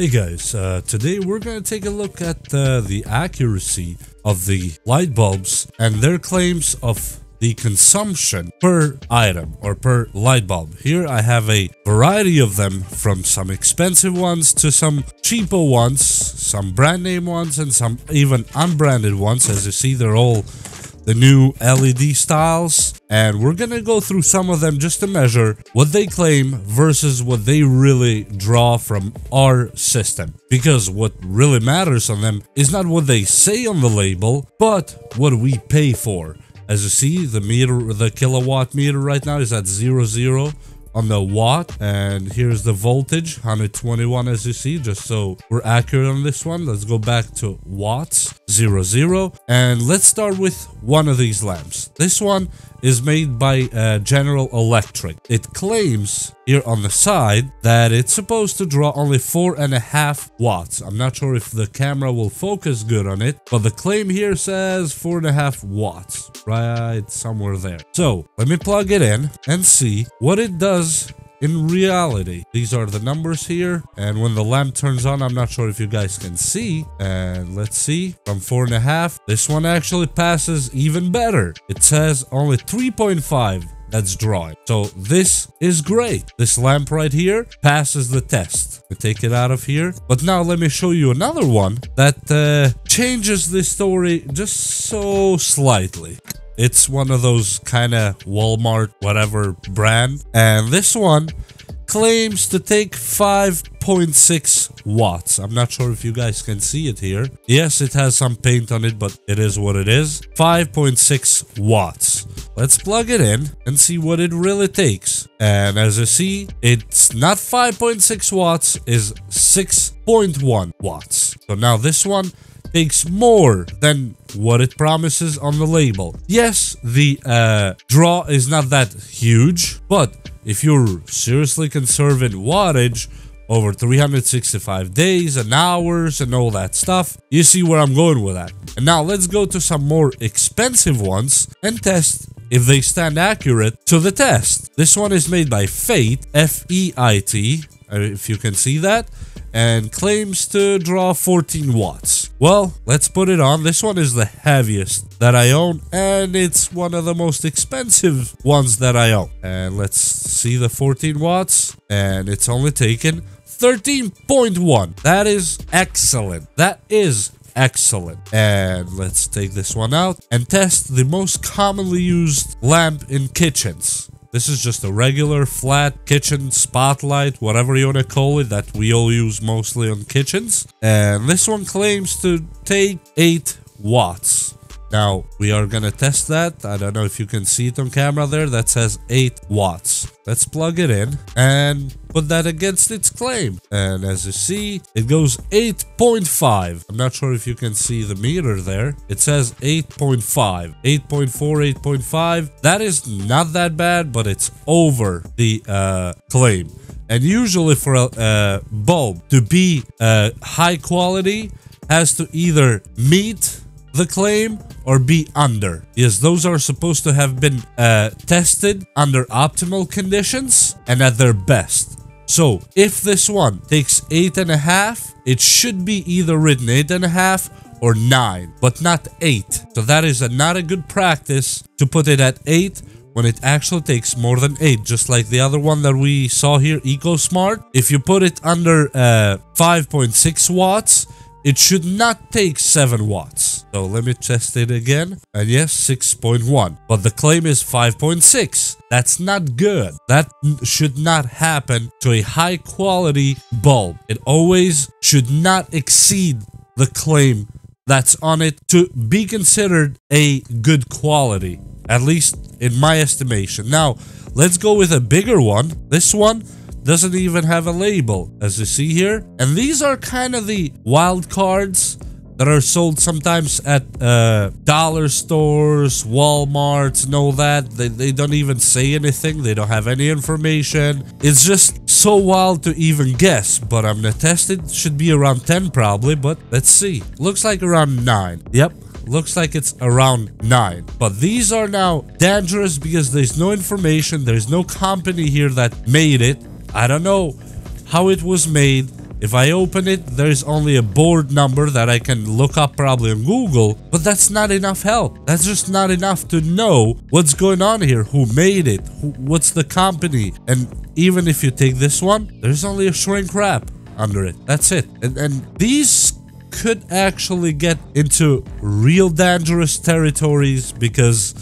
Hey guys, today we're gonna take a look at the accuracy of the light bulbs and their claims of the consumption per item or per light bulb. Here I have a variety of them, from some expensive ones to some cheapo ones, some brand name ones, and some even unbranded ones. As you see, they're all the new LED styles, and we're gonna go through some of them just to measure what they claim versus what they really draw from our system, because what really matters on them is not what they say on the label but what we pay for. As you see, the kilowatt meter right now is at 00 on the watt, and here's the voltage, 121, as you see. Just so we're accurate on this one, let's go back to watts, 00, and let's start with one of these lamps. This one is made by General Electric. It claims here on the side that it's supposed to draw only 4.5 watts. I'm not sure if the camera will focus good on it, but the claim here says 4.5 watts, right somewhere there. So let me plug it in and see what it does in reality. These are the numbers here, and when the lamp turns on, I'm not sure if you guys can see, and let's see, from 4.5, this one actually passes even better. It says only 3.5 that's drawing. So this is great. This lamp right here passes the test. I take it out of here, but now let me show you another one that changes this story just so slightly. It's one of those kind of Walmart, whatever brand. And this one claims to take 5.6 watts. I'm not sure if you guys can see it here. Yes, it has some paint on it, but it is what it is. 5.6 watts. Let's plug it in and see what it really takes. And as you see, it's not 5.6 watts, it's 6.1 watts. So now this one takes more than what it promises on the label. Yes, the draw is not that huge, but if you're seriously concerned in wattage over 365 days and hours and all that stuff, you see where I'm going with that. And now let's go to some more expensive ones and test if they stand accurate to the test. This one is made by Fate, F-E-I-T, if you can see that, and claims to draw 14 watts. Well, let's put it on. This one is the heaviest that I own, and it's one of the most expensive ones that I own. And let's see the 14 watts, and it's only taken 13.1. That is excellent. That is excellent. And let's take this one out and test the most commonly used lamp in kitchens. This is just a regular flat kitchen spotlight, whatever you want to call it, that we all use mostly on kitchens. And this one claims to take 8 watts. Now, we are going to test that. I don't know if you can see it on camera there. That says 8 watts. Let's plug it in and put that against its claim. And as you see, it goes 8.5. I'm not sure if you can see the meter there. It says 8.5, 8.4, 8.5. That is not that bad, but it's over the claim. And usually for a bulb to be high quality, has to either meet the claim or be under. Yes, those are supposed to have been tested under optimal conditions and at their best. So if this one takes 8.5, it should be either written 8.5 or 9, but not 8. So that is not a good practice to put it at 8 when it actually takes more than 8, just like the other one that we saw here, EcoSmart. If you put it under 5.6 watts, it should not take 7 watts. So let me test it again. And yes, 6.1. But the claim is 5.6. That's not good. That should not happen to a high quality bulb. It always should not exceed the claim that's on it to be considered a good quality, at least in my estimation. Now, let's go with a bigger one. This one doesn't even have a label, as you see here. And these are kind of the wild cards that are sold sometimes at dollar stores, Walmarts, and all that. They don't even say anything. They don't have any information. It's just so wild to even guess. But I'm gonna test it. Should be around 10 probably, but let's see. Looks like around 9. Yep. Looks like it's around 9. But these are now dangerous because there's no information. There's no company here that made it. I don't know how it was made. If I open it, there's only a board number that I can look up probably on Google, but that's not enough help. That's just not enough to know what's going on here, who made it, what's the company. And even if you take this one, there's only a shrink wrap under it. That's it. And these could actually get into real dangerous territories because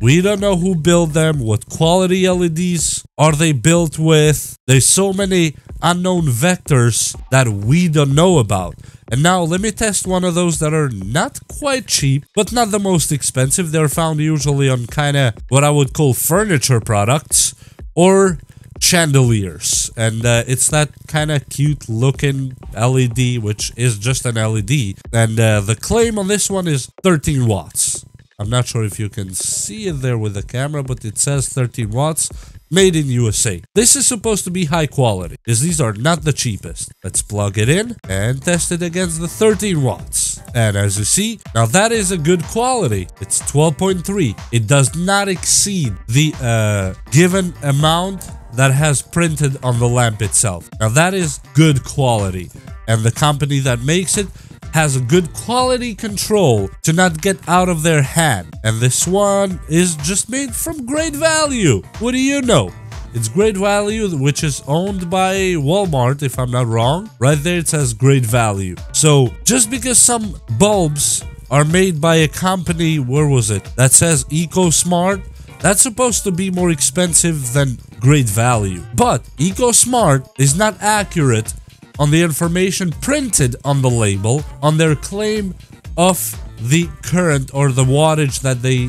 we don't know who built them, what quality LEDs are they built with. There's so many unknown vectors that we don't know about. And now let me test one of those that are not quite cheap, but not the most expensive. They're found usually on kind of what I would call furniture products or chandeliers. And it's that kind of cute looking LED, which is just an LED. And the claim on this one is 13 watts. I'm not sure if you can see it there with the camera, but it says 13 watts. Made in USA. This is supposed to be high quality, because these are not the cheapest. Let's plug it in and test it against the 13 watts. And as you see, now that is a good quality. It's 12.3. It does not exceed the given amount that has printed on the lamp itself. Now that is good quality. And the company that makes it has a good quality control to not get out of their hand. And this one is just made from Great Value. What do you know? It's Great Value, which is owned by Walmart, if I'm not wrong. Right there it says Great Value. So just because some bulbs are made by a company, where was it? That says EcoSmart. That's supposed to be more expensive than Great Value. But EcoSmart is not accurate on the information printed on the label, on their claim of the current or the wattage that they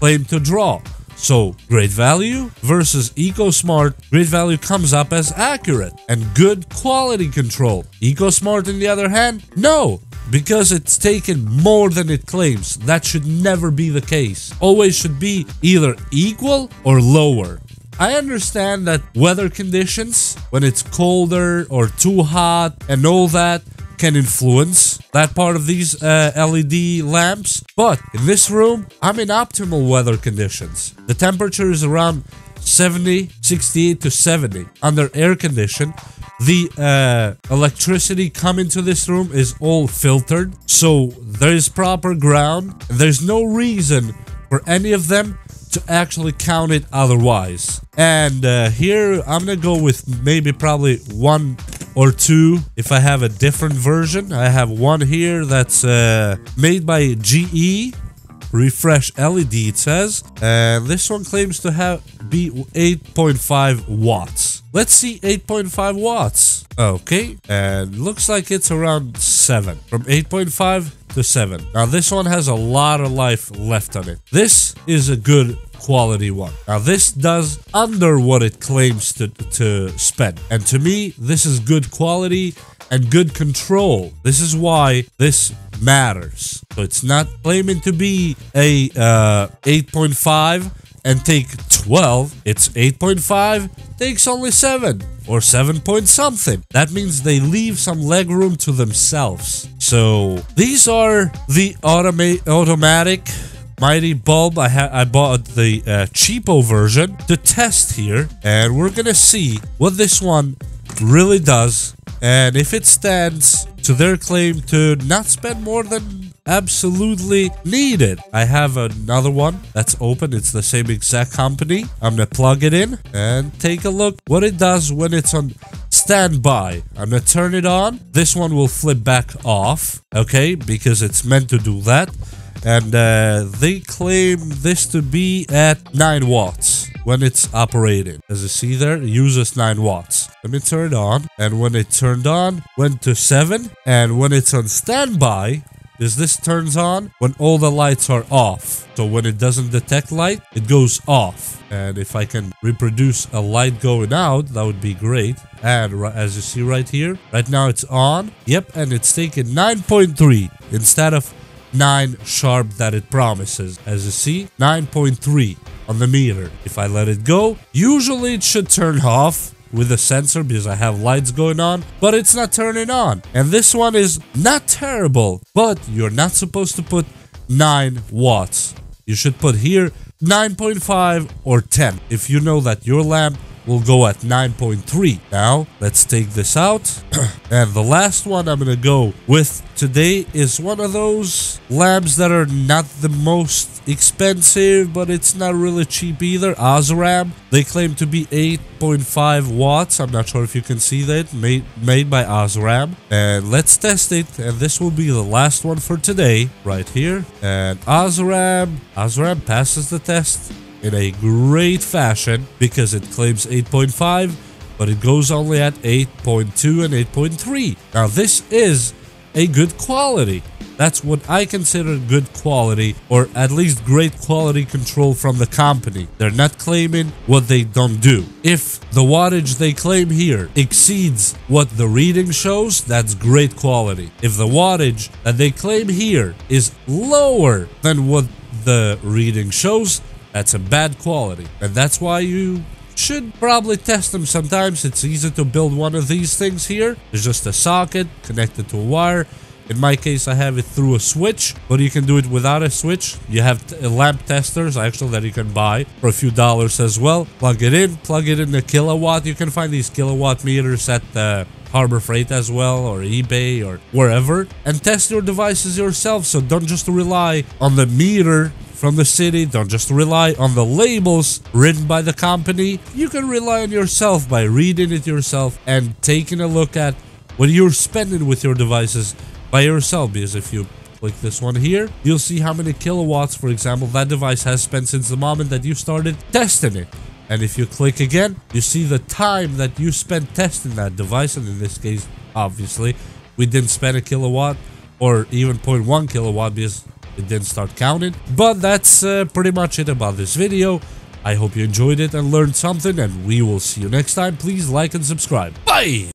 claim to draw. So Great Value versus EcoSmart, Great Value comes up as accurate and good quality control. EcoSmart, on the other hand, no, because it's taken more than it claims. That should never be the case. Always should be either equal or lower. I understand that weather conditions, when it's colder or too hot and all that, can influence that part of these LED lamps. But in this room, I'm in optimal weather conditions. The temperature is around 68 to 70 under air condition. The electricity coming to this room is all filtered, so there is proper ground. There's no reason for any of them to actually count it otherwise. And here I'm gonna go with maybe probably one or two. If I have a different version, I have one here that's made by GE, Refresh LED it says, and this one claims to have be 8.5 watts. Let's see 8.5 watts. Okay, and looks like it's around 7, from 8.5 to 7. Now this one has a lot of life left on it. This is a good quality one. Now this does under what it claims to spend. And to me, this is good quality and good control. This is why this matters. So it's not claiming to be a 8.5 and take 12. It's 8.5, takes only 7 or 7 point something. That means they leave some leg room to themselves. So these are the automatic Mighty Bulb. I bought the cheapo version to test here, and we're gonna see what this one really does and if it stands to their claim to not spend more than absolutely needed. I have another one that's open. It's the same exact company. I'm gonna plug it in and take a look what it does when it's on standby. I'm gonna turn it on. This one will flip back off, okay, because it's meant to do that. And they claim this to be at 9 watts when it's operating. As you see there, it uses 9 watts. Let me turn it on. And when it turned on, went to 7. And when it's on standby, this turns on when all the lights are off. So when it doesn't detect light, it goes off. And if I can reproduce a light going out, that would be great. And as you see right here, right now it's on. Yep, and it's taking 9.3 instead of 9 sharp that it promises. As you see, 9.3 on the meter. If I let it go, usually it should turn off with the sensor because I have lights going on, but it's not turning on. And this one is not terrible, but you're not supposed to put 9 watts. You should put here 9.5 or 10 if you know that your lamp will go at 9.3. Now, let's take this out. And the last one I'm gonna go with today is one of those lamps that are not the most expensive, but it's not really cheap either. Osram. They claim to be 8.5 watts. I'm not sure if you can see that. Made by Osram. And let's test it. And this will be the last one for today, right here. And Osram passes the test in a great fashion because it claims 8.5, but it goes only at 8.2 and 8.3. Now this is a good quality. That's what I consider good quality, or at least great quality control from the company. They're not claiming what they don't do. If the wattage they claim here exceeds what the reading shows, that's great quality. If the wattage that they claim here is lower than what the reading shows, that's a bad quality. And that's why you should probably test them sometimes. It's easy to build one of these things here. There's just a socket connected to a wire. In my case, I have it through a switch, but you can do it without a switch. You have lamp testers, actually, that you can buy for a few dollars as well. Plug it in the kilowatt. You can find these kilowatt meters at the Harbor Freight as well, or eBay, or wherever. And test your devices yourself, so don't just rely on the meter from the city. Don't just rely on the labels written by the company. You can rely on yourself by reading it yourself and taking a look at what you're spending with your devices by yourself. Because if you click this one here, you'll see how many kilowatts, for example, that device has spent since the moment that you started testing it. And if you click again, you see the time that you spent testing that device. And in this case, obviously, we didn't spend a kilowatt or even 0.1 kilowatt because it didn't start counting. But that's pretty much it about this video. I hope you enjoyed it and learned something, and we will see you next time. Please like and subscribe. Bye!